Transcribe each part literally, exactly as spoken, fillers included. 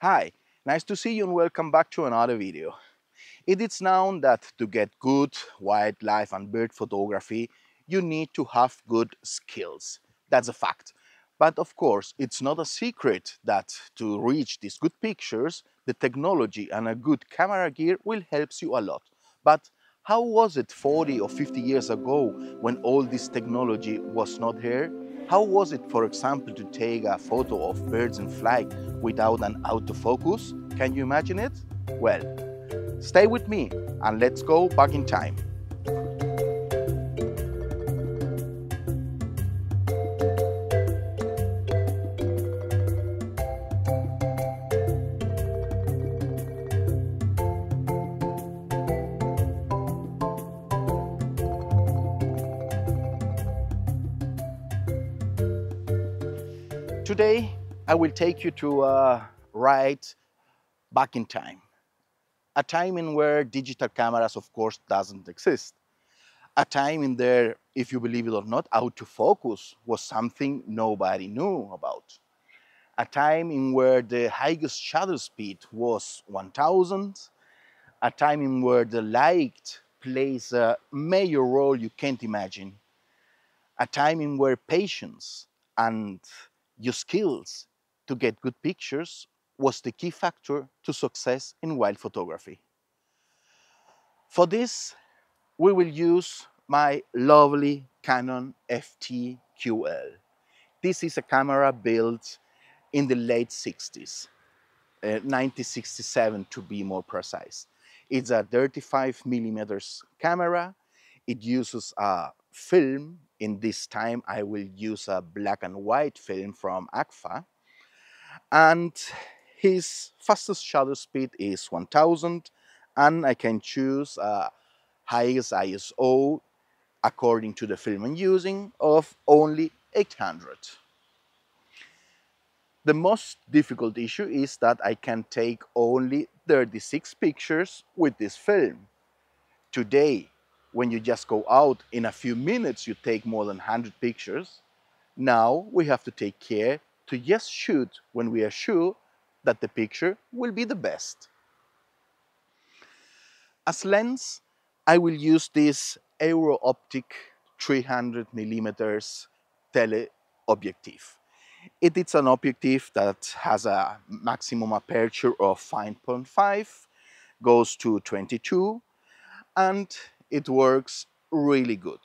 Hi, nice to see you and welcome back to another video. It is known that to get good wildlife and bird photography, you need to have good skills. That's a fact. But of course, it's not a secret that to reach these good pictures, the technology and a good camera gear will help you a lot. But how was it forty or fifty years ago when all this technology was not here? How was it, for example, to take a photo of birds in flight without an autofocus? Can you imagine it? Well, stay with me and let's go back in time. Today, I will take you to a ride back in time. A time in where digital cameras, of course, doesn't exist. A time in there, if you believe it or not, autofocus was something nobody knew about. A time in where the highest shutter speed was one thousand. A time in where the light plays a major role you can't imagine. A time in where patience and your skills to get good pictures was the key factor to success in wild photography. For this, we will use my lovely Canon F T Q L. This is a camera built in the late sixties, uh, nineteen sixty-seven to be more precise. It's a thirty-five millimeter camera. It uses a film. In this time, I will use a black and white film from Agfa. And his fastest shutter speed is one thousand. And I can choose a highest I S O, according to the film I'm using, of only eight hundred. The most difficult issue is that I can take only thirty-six pictures with this film. Today, when you just go out, in a few minutes you take more than one hundred pictures. Now we have to take care to just shoot when we are sure that the picture will be the best. As lens, I will use this Euro-Optic three hundred millimeter teleobjective. It is an objective that has a maximum aperture of five point five, goes to twenty-two, and it works really good.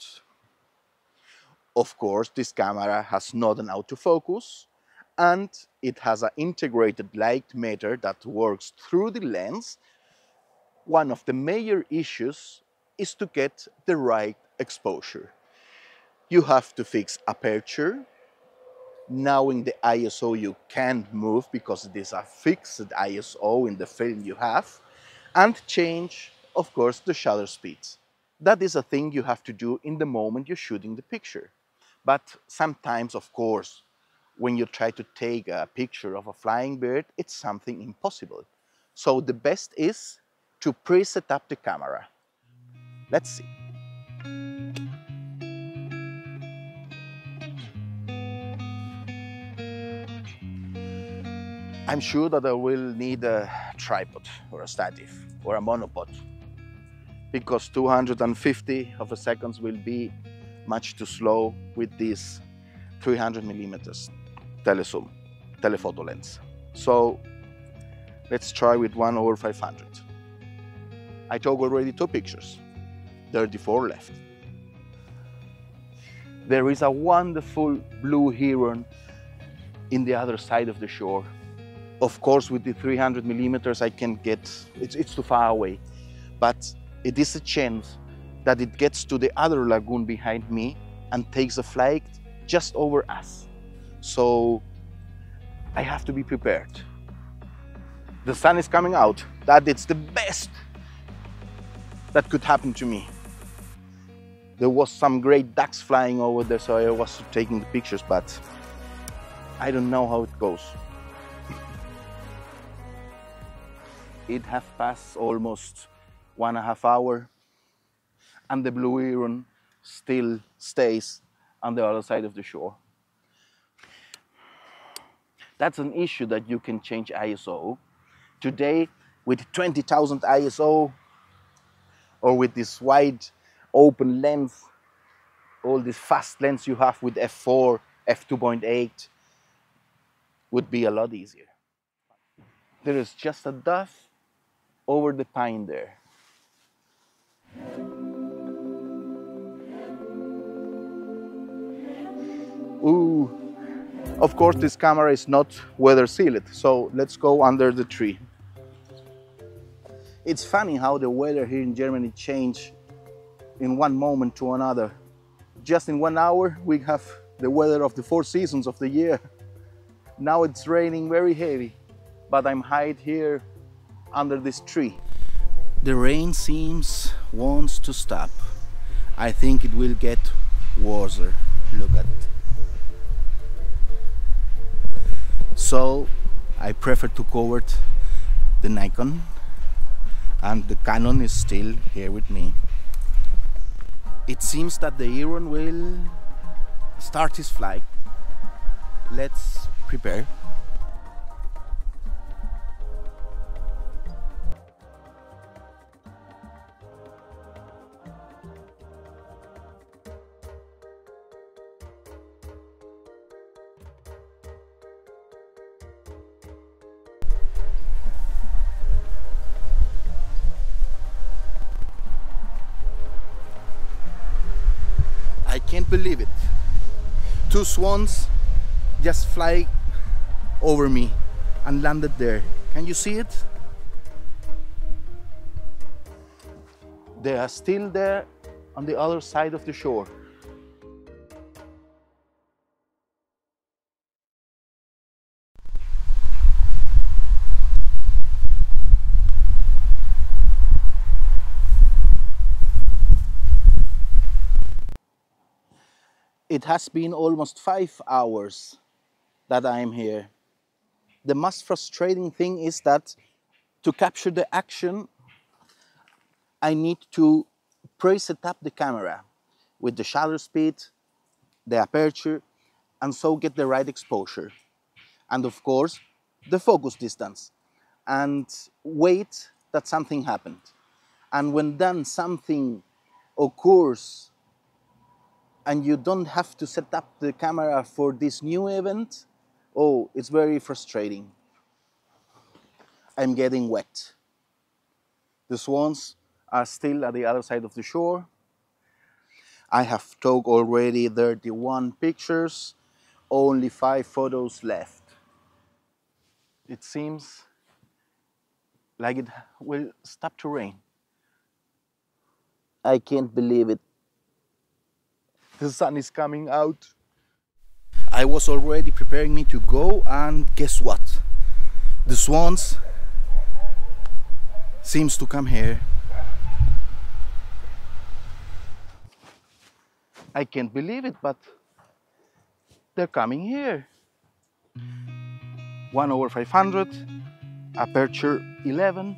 Of course, this camera has not an autofocus, and it has an integrated light meter that works through the lens. One of the major issues is to get the right exposure. You have to fix aperture. Now in the I S O you can't move because it is a fixed I S O in the film you have, and change, of course, the shutter speeds. That is a thing you have to do in the moment you're shooting the picture. But sometimes, of course, when you try to take a picture of a flying bird, it's something impossible. So the best is to pre-set up the camera. Let's see. I'm sure that I will need a tripod or a stative or a monopod, because two hundred fifty of a seconds will be much too slow with this three hundred millimeter telezoom, telephoto lens. So let's try with one over five hundred. I took already two pictures, thirty-four left. There is a wonderful blue heron in the other side of the shore. Of course, with the three hundred millimeters, I can get, it's, it's too far away, but it is a chance that it gets to the other lagoon behind me and takes a flight just over us. So I have to be prepared. The sun is coming out. That it's the best that could happen to me. There was some great ducks flying over there, so I was taking the pictures, but I don't know how it goes. It has passed almost one and a half hour, and the blue heron still stays on the other side of the shore. That's an issue that you can change I S O. Today, with twenty thousand I S O, or with this wide open lens, all this fast lens you have with f four, f two point eight, would be a lot easier. There is just a dove over the pine there. Ooh, of course this camera is not weather sealed, so let's go under the tree. It's funny how the weather here in Germany changed in one moment to another. Just in one hour we have the weather of the four seasons of the year. Now it's raining very heavy, but I'm hiding here under this tree. The rain seems wants to stop. I think it will get worse. Look at it. So I prefer to cover the Nikon, and the Canon is still here with me. It seems that the Heron will start his flight. Let's prepare. I can't believe it. Two swans just fly over me and landed there. Can you see it? They are still there on the other side of the shore. It has been almost five hours that I am here. The most frustrating thing is that to capture the action, I need to pre-set up the camera with the shutter speed, the aperture, and so get the right exposure. And of course, the focus distance. And wait that something happened. And when then something occurs, and you don't have to set up the camera for this new event, oh, it's very frustrating. I'm getting wet. The swans are still at the other side of the shore. I have took already thirty-one pictures, only five photos left. It seems like it will stop to rain. I can't believe it. The sun is coming out. I was already preparing me to go, and guess what? The swans seems to come here. I can't believe it, but they're coming here. one over five hundred, aperture eleven.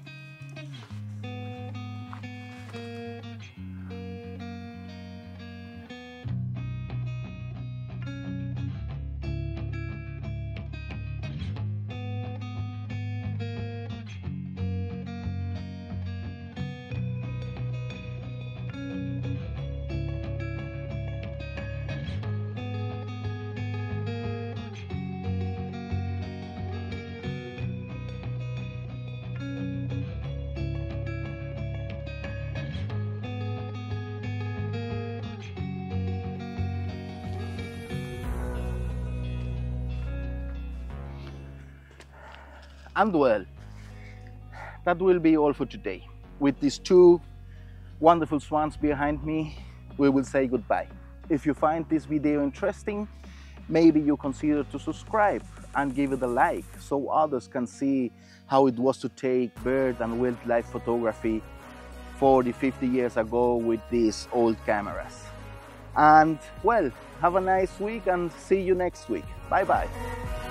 And well, that will be all for today. With these two wonderful swans behind me, we will say goodbye. If you find this video interesting, maybe you consider to subscribe and give it a like so others can see how it was to take bird and wildlife photography forty, fifty years ago with these old cameras. And well, have a nice week and see you next week. Bye-bye.